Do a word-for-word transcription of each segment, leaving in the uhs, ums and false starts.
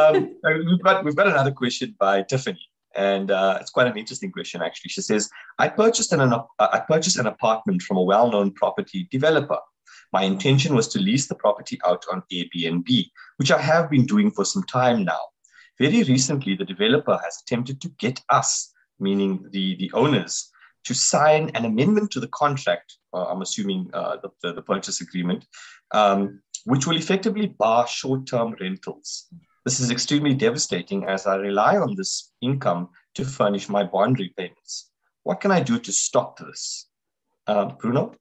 Um, we've, got, we've got another question by Tiffany, and uh, it's quite an interesting question, actually. She says, I purchased an, an, I purchased an apartment from a well-known property developer. My intention was to lease the property out on Airbnb, which I have been doing for some time now. Very recently, the developer has attempted to get us, meaning the, the owners, to sign an amendment to the contract, uh, I'm assuming uh, the, the, the purchase agreement, um, which will effectively bar short-term rentals. This is extremely devastating as I rely on this income to furnish my bond repayments. What can I do to stop this? Uh, Bruno?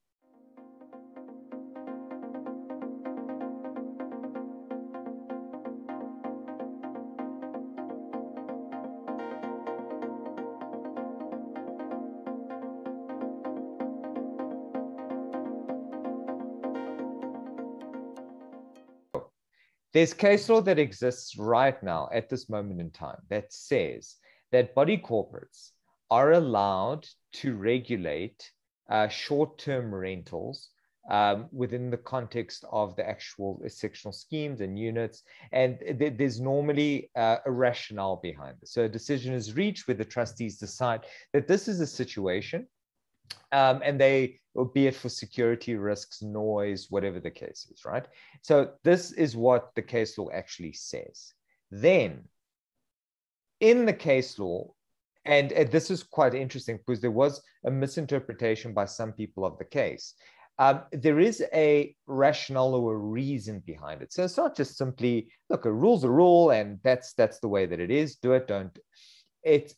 There's case law that exists right now at this moment in time that says that body corporates are allowed to regulate uh, short-term rentals um, within the context of the actual sectional schemes and units. And th there's normally uh, a rationale behind this. So a decision is reached where the trustees decide that this is a situation um, and they be it for security risks, noise, whatever the case is, right? So this is what the case law actually says. Then in the case law, and, and this is quite interesting because there was a misinterpretation by some people of the case. Um, there is a rationale or a reason behind it. So it's not just simply, look, a rule's a rule and that's, that's the way that it is, do it, don't. It's,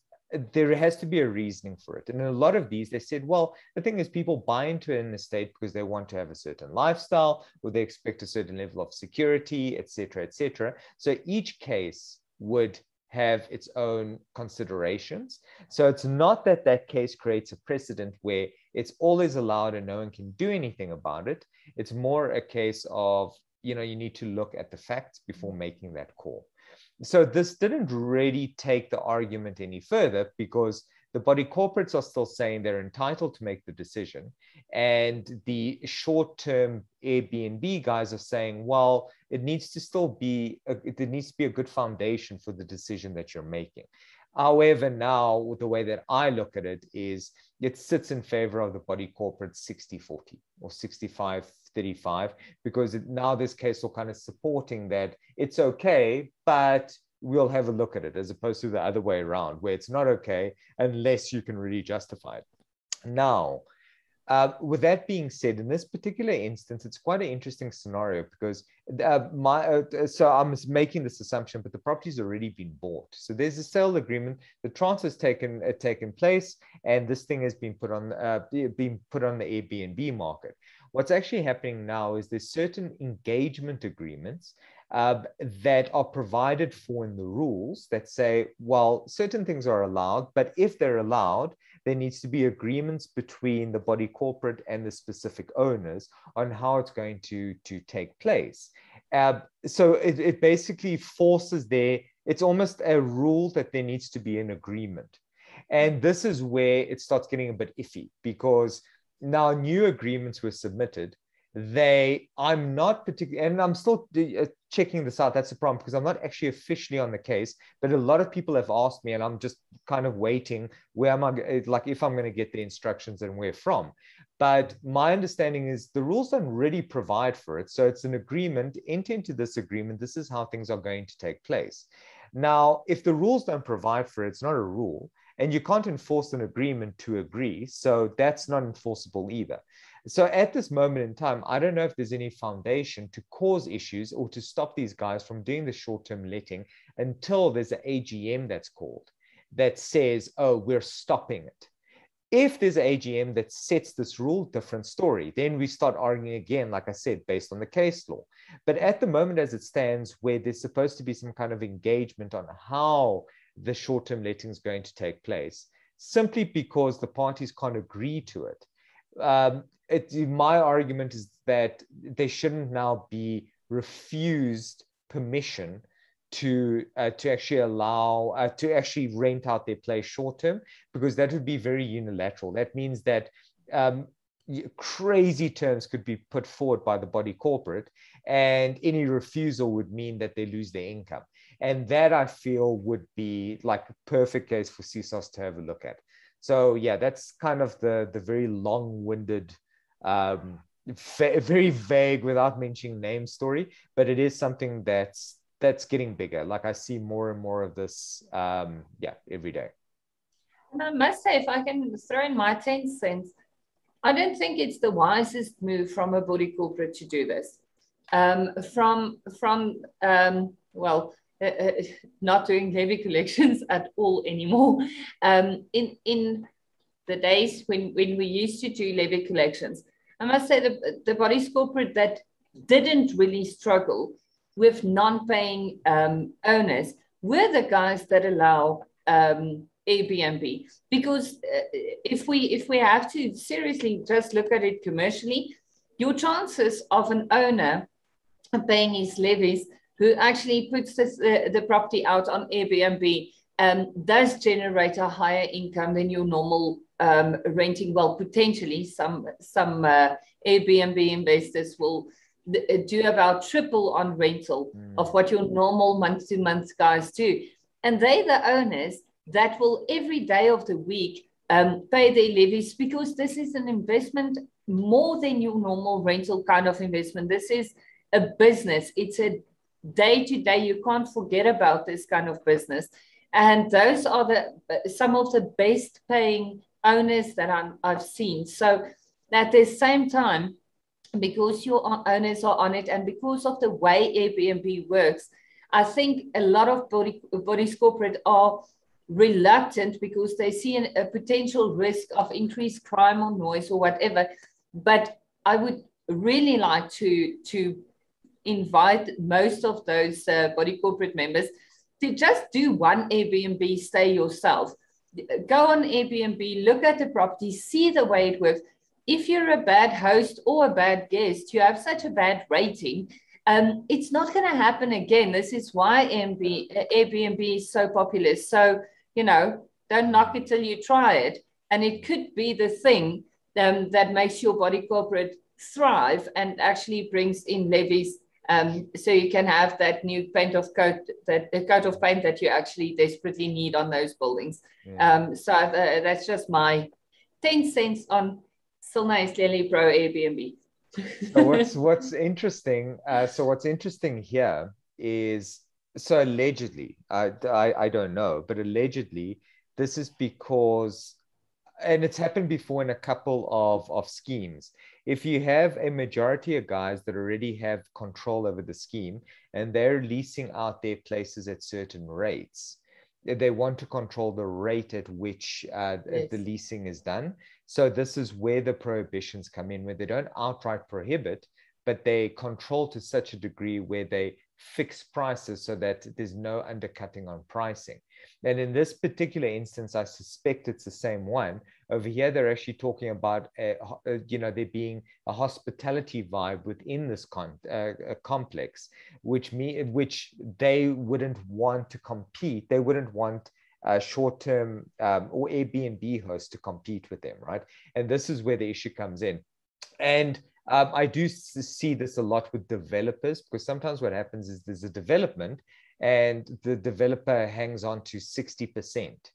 there has to be a reasoning for it. And in a lot of these, they said, well, the thing is people buy into an estate because they want to have a certain lifestyle or they expect a certain level of security, et cetera, et cetera. So each case would have its own considerations. So it's not that that case creates a precedent where it's always allowed and no one can do anything about it. It's more a case of, you know, you need to look at the facts before making that call. So this didn't really take the argument any further because the body corporates are still saying they're entitled to make the decision. And the short-term Airbnb guys are saying, well, it needs to still be, a, it needs to be a good foundation for the decision that you're making. However, now the way that I look at it is it sits in favor of the body corporate sixty forty or sixty-five thirty-five, because it, now this case will kind of supporting that it's okay, but we'll have a look at it as opposed to the other way around where it's not okay unless you can really justify it. Now, uh, with that being said, in this particular instance, it's quite an interesting scenario because uh, my uh, so I'm making this assumption, but the property's already been bought. So there's a sale agreement. The transfer has taken uh, taken place, and this thing has been put on uh, being put on the Airbnb market. What's actually happening now is there's certain engagement agreements uh, that are provided for in the rules that say, well, certain things are allowed, but if they're allowed, there needs to be agreements between the body corporate and the specific owners on how it's going to, to take place. Uh, so it, it basically forces there, it's almost a rule that there needs to be an agreement. And this is where it starts getting a bit iffy because now new agreements were submitted. They, I'm not particularly, and I'm still checking this out. That's the problem because I'm not actually officially on the case, but a lot of people have asked me and I'm just kind of waiting where am I, like if I'm going to get the instructions and where from. But my understanding is the rules don't really provide for it. So it's an agreement, enter into this agreement. This is how things are going to take place. Now, if the rules don't provide for it, it's not a rule. And you can't enforce an agreement to agree. So that's not enforceable either. So at this moment in time, I don't know if there's any foundation to cause issues or to stop these guys from doing the short-term letting until there's an A G M that's called that says, oh, we're stopping it. If there's an A G M that sets this rule, different story. Then we start arguing again, like I said, based on the case law. But at the moment as it stands, where there's supposed to be some kind of engagement on how the short-term letting is going to take place, simply because the parties can't agree to it. Um, it. My argument is that they shouldn't now be refused permission to uh, to actually allow, uh, to actually rent out their place short-term, because that would be very unilateral. That means that um, crazy terms could be put forward by the body corporate, and any refusal would mean that they lose their income. And that I feel would be like a perfect case for C S O S to have a look at. So yeah, that's kind of the, the very long-winded, um, fa- very vague without mentioning names story, but it is something that's, that's getting bigger. Like I see more and more of this, um, yeah, every day. And I must say, if I can throw in my ten cents, I don't think it's the wisest move from a body corporate to do this. Um, from, from um, well, uh, uh, not doing levy collections at all anymore. Um, in, in the days when, when we used to do levy collections, I must say the, the bodies corporate that didn't really struggle with non-paying um, owners were the guys that allow um, Airbnb, because uh, if we if we have to seriously just look at it commercially, your chances of an owner paying his levies who actually puts this, uh, the property out on Airbnb um, does generate a higher income than your normal um, renting. Well, potentially some some uh, Airbnb investors will th- do about triple on rental mm. of what your normal month-to-month guys do, and they the owners that will every day of the week um, pay their levies, because this is an investment more than your normal rental kind of investment. This is a business. It's a day-to-day. You can't forget about this kind of business. And those are the some of the best paying owners that I'm, I've seen. So at the same time, because your owners are on it and because of the way Airbnb works, I think a lot of body, bodies corporate are reluctant because they see an, a potential risk of increased crime or noise or whatever. But I would really like to to invite most of those uh, body corporate members to just do one Airbnb stay yourself. Go on Airbnb, look at the property, see the way it works. If you're a bad host or a bad guest, you have such a bad rating, um, it's not going to happen again. This is why Airbnb is so popular. So, you know, don't knock it till you try it. And it could be the thing um, that makes your body corporate thrive and actually brings in levies. Um, so you can have that new paint of coat, that the coat of paint that you actually desperately need on those buildings. Yeah. Um, so uh, that's just my ten cents on Cilna is clearly pro Airbnb. So what's, what's interesting, uh, so what's interesting here is, so allegedly, I, I, I don't know, but allegedly, this is because, and it's happened before in a couple of, of schemes, if you have a majority of guys that already have control over the scheme and they're leasing out their places at certain rates, they want to control the rate at which uh, yes. the leasing is done. So this is where the prohibitions come in, where they don't outright prohibit, but they control to such a degree where they fix prices so that there's no undercutting on pricing. And in this particular instance, I suspect it's the same one. Over here, they're actually talking about, a, you know, there being a hospitality vibe within this con- uh, complex, which me, which they wouldn't want to compete. They wouldn't want uh, short-term um, or Airbnb hosts to compete with them, right? And this is where the issue comes in. And um, I do see this a lot with developers, because sometimes what happens is there's a development and the developer hangs on to sixty percent.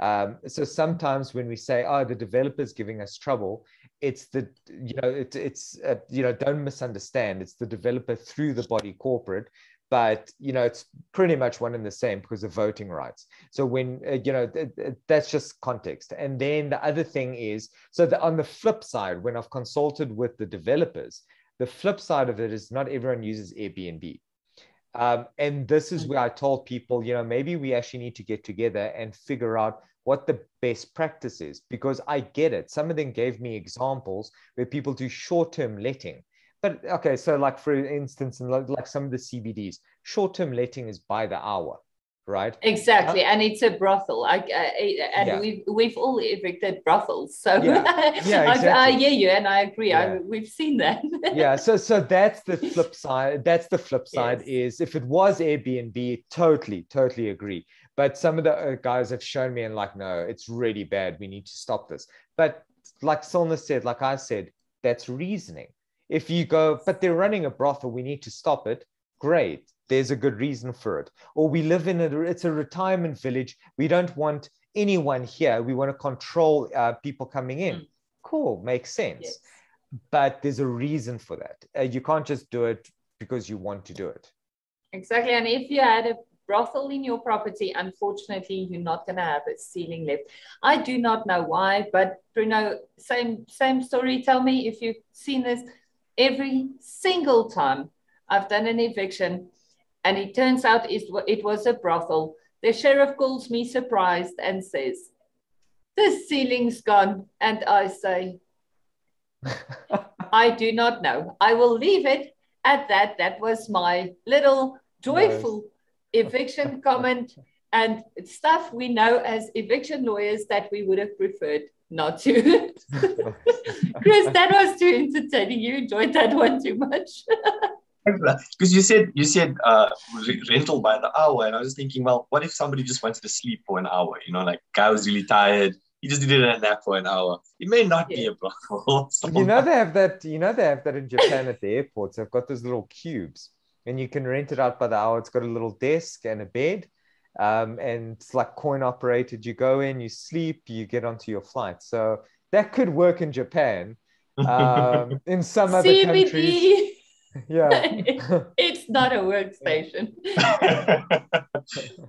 Um, so sometimes when we say, oh, the developer's giving us trouble, it's the, you know, it, it's, uh, you know, don't misunderstand. It's the developer through the body corporate, but, you know, it's pretty much one and the same because of voting rights. So when, uh, you know, th- th- that's just context. And then the other thing is, so the, on the flip side, when I've consulted with the developers, the flip side of it is not everyone uses Airbnb. Um, and this is where I told people, you know, maybe we actually need to get together and figure out what the best practice is, because I get it. Some of them gave me examples where people do short-term letting. But okay, so like for instance, in like some of the C B Ds, short-term letting is by the hour, right? Exactly, and it's a brothel. I, I, and yeah. we've we've all evicted brothels, so yeah, yeah exactly. I, I hear you, and I agree. Yeah. I, we've seen that. yeah, so so that's the flip side. That's the flip side yes. is if it was Airbnb, totally, totally agree. But some of the guys have shown me and like, no, it's really bad. We need to stop this. But like Cilna said, like I said, that's reasoning. If you go, but they're running a brothel, we need to stop it. Great. there's a good reason for it. Or we live in a, it's a retirement village. We don't want anyone here. We want to control uh, people coming in. Mm. Cool, makes sense. Yes. But there's a reason for that. Uh, you can't just do it because you want to do it. Exactly. And if you had a brothel in your property, unfortunately, you're not going to have a ceiling lift. I do not know why, but Bruno, same, same story. Tell me if you've seen this. Every single time I've done an eviction and it turns out it was a brothel, the sheriff calls me surprised and says, "The ceiling's gone." And I say, I do not know. I will leave it at that. That was my little joyful nice. eviction comment and stuff we know as eviction lawyers that we would have preferred not to. Chris, that was too entertaining. You enjoyed that one too much. Because you said you said uh, rental by the hour, and I was thinking, well, what if somebody just wanted to sleep for an hour? You know, like guy was really tired. He just did a nap for an hour. It may not yeah. be a brothel. So. You know they have that. You know they have that in Japan at the airports. They've got those little cubes, and you can rent it out by the hour. It's got a little desk and a bed, um, and it's like coin operated. You go in, you sleep, you get onto your flight. So that could work in Japan. Um, in some other C B D. Countries. Yeah, it's not a workstation.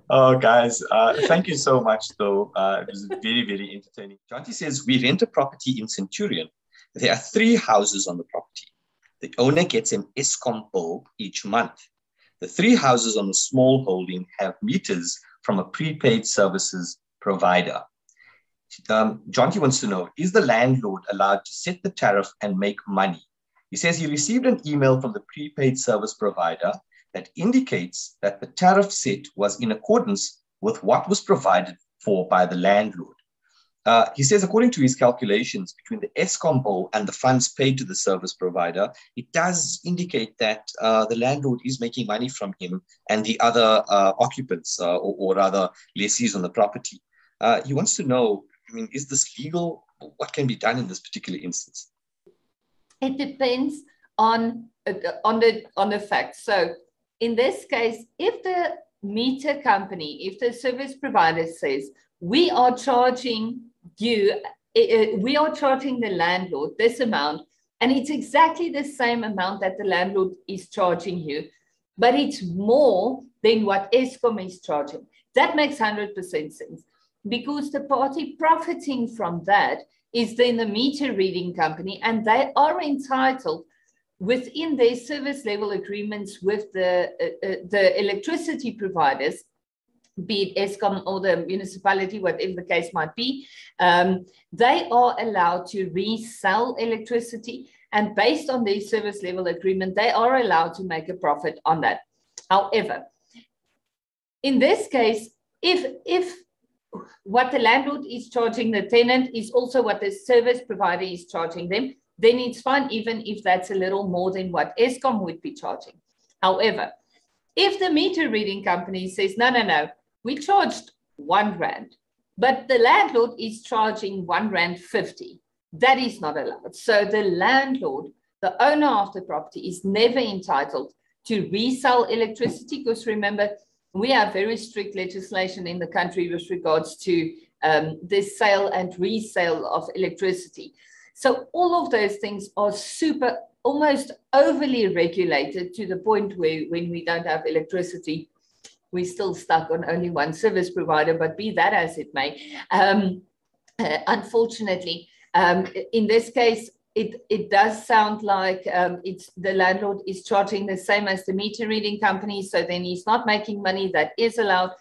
Oh, guys, uh, thank you so much, though. Uh, it was very, very entertaining. Jonty says, we rent a property in Centurion. There are three houses on the property. The owner gets an Eskom bill each month. The three houses on the small holding have meters from a prepaid services provider. Um, Jonty wants to know, is the landlord allowed to set the tariff and make money? He says he received an email from the prepaid service provider that indicates that the tariff set was in accordance with what was provided for by the landlord. Uh, he says, according to his calculations, between the Eskom bill and the funds paid to the service provider, it does indicate that uh, the landlord is making money from him and the other uh, occupants uh, or, or rather lessees on the property. Uh, he wants to know, I mean, is this legal? What can be done in this particular instance? It depends on, on, the, on the facts. So in this case, if the meter company, if the service provider says, we are charging you, we are charging the landlord this amount, and it's exactly the same amount that the landlord is charging you, but it's more than what Eskom is charging. That makes one hundred percent sense because the party profiting from that is then the meter reading company, and they are entitled within their service level agreements with the, uh, uh, the electricity providers, be it Eskom or the municipality, whatever the case might be, um, they are allowed to resell electricity, and based on their service level agreement, they are allowed to make a profit on that. However, in this case, if, if what the landlord is charging the tenant is also what the service provider is charging them, then it's fine, even if that's a little more than what Eskom would be charging. However, if the meter reading company says, no, no, no, we charged one rand, but the landlord is charging one rand fifty, that is not allowed. So the landlord, the owner of the property, is never entitled to resell electricity because remember, we have very strict legislation in the country with regards to um, the sale and resale of electricity. So all of those things are super, almost overly regulated to the point where when we don't have electricity, we're still stuck on only one service provider, but be that as it may. Um, uh, unfortunately, um, in this case, It, it does sound like um, it's the landlord is charging the same as the meter reading company, so then he's not making money. That is allowed.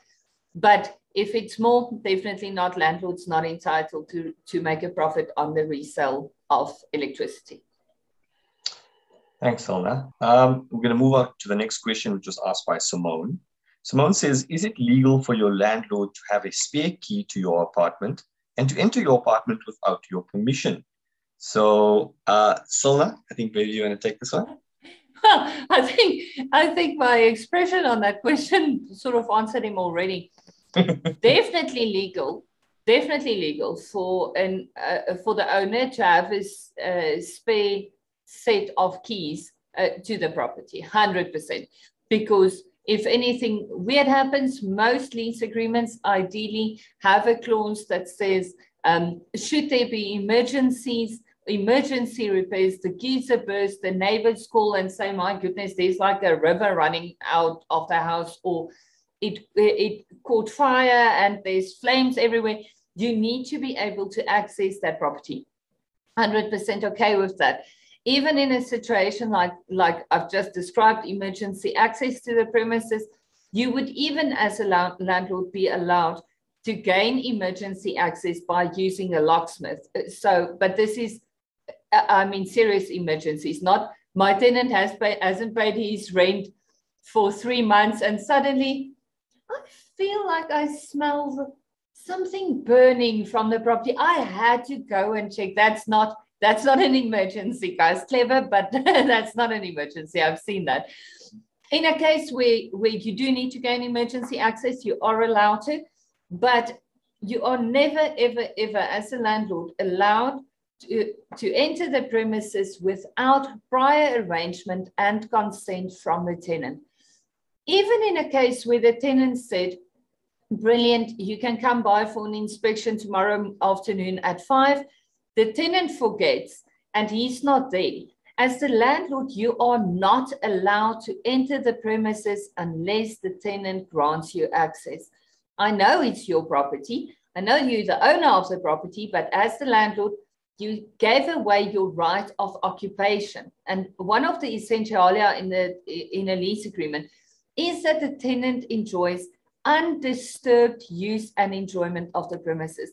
But if it's more, definitely not. Landlord's not entitled to, to make a profit on the resale of electricity. Thanks, Cilna. Um, we're going to move on to the next question, which was asked by Simone. Simone says, is it legal for your landlord to have a spare key to your apartment and to enter your apartment without your permission? So, uh, Cilna, I think maybe you want to take this one. Well, I think I think my expression on that question sort of answered him already. Definitely legal, definitely legal for an uh, for the owner to have his uh, spare set of keys uh, to the property, one hundred percent, because If anything weird happens, most lease agreements ideally have a clause that says, um, should there be emergencies, emergency repairs, the geyser burst, the neighbors call and say, my goodness, there's like a river running out of the house, or it, it caught fire and there's flames everywhere. You need to be able to access that property. one hundred percent okay with that. Even in a situation like, like I've just described, emergency access to the premises, you would even as a landlord be allowed to gain emergency access by using a locksmith. So, but this is, I mean, serious emergencies, not my tenant has pay, hasn't paid his rent for three months and suddenly I feel like I smell something burning from the property. I had to go and check. That's not, that's not an emergency, guys. Clever, but that's not an emergency. I've seen that. In a case where, where you do need to gain emergency access, you are allowed to, but you are never, ever, ever, as a landlord, allowed to, to enter the premises without prior arrangement and consent from the tenant. Even in a case where the tenant said, brilliant, you can come by for an inspection tomorrow afternoon at five, the tenant forgets and he's not there. As the landlord, you are not allowed to enter the premises unless the tenant grants you access. I know it's your property. I know you're the owner of the property, but as the landlord, you gave away your right of occupation. And one of the essentialia in, the, in a lease agreement is that the tenant enjoys undisturbed use and enjoyment of the premises.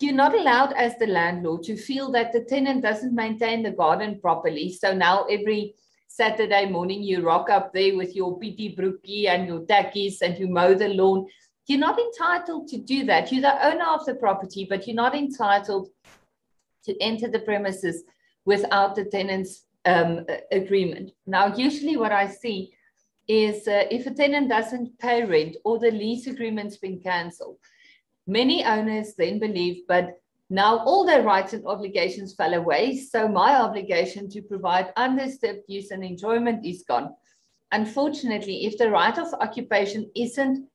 You're not allowed as the landlord to feel that the tenant doesn't maintain the garden properly. So now every Saturday morning, you rock up there with your piti broekie and your takkies and you mow the lawn. You're not entitled to do that. You're the owner of the property, but you're not entitled to enter the premises without the tenant's um, agreement. Now, usually what I see is uh, if a tenant doesn't pay rent or the lease agreement's been cancelled, many owners then believe, but now all their rights and obligations fell away, so my obligation to provide undisturbed use and enjoyment is gone. Unfortunately, if the right of occupation isn't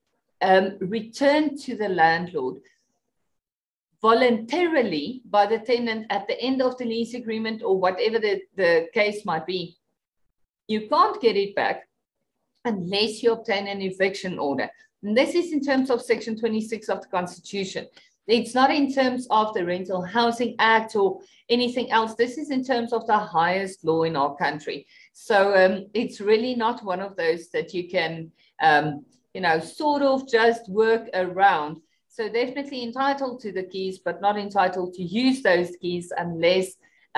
Um, returned to the landlord voluntarily by the tenant at the end of the lease agreement or whatever the, the case might be, you can't get it back unless you obtain an eviction order. And this is in terms of section twenty-six of the Constitution. It's not in terms of the Rental Housing Act or anything else. This is in terms of the highest law in our country. So um, it's really not one of those that you can um, you know, sort of just work around. So definitely entitled to the keys, but not entitled to use those keys unless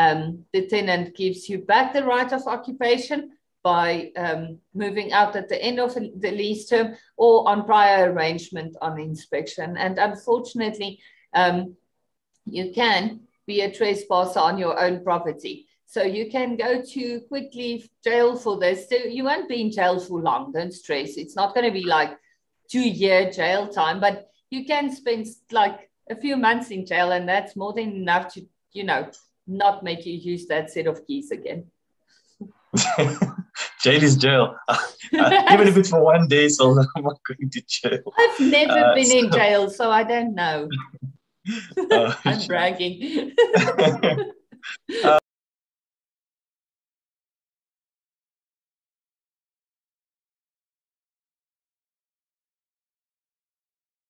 um, the tenant gives you back the right of occupation by um, moving out at the end of the lease term or on prior arrangement on inspection. And unfortunately, um, you can be a trespasser on your own property. So you can go to quickly jail for this. So you won't be in jail for long, don't stress. It's not going to be like two-year jail time, but you can spend like a few months in jail and that's more than enough to, you know, not make you use that set of keys again. Jail is jail. Even if it's for one day, so I'm not going to jail. I've never uh, been so... in jail, so I don't know. Uh, I'm bragging. uh,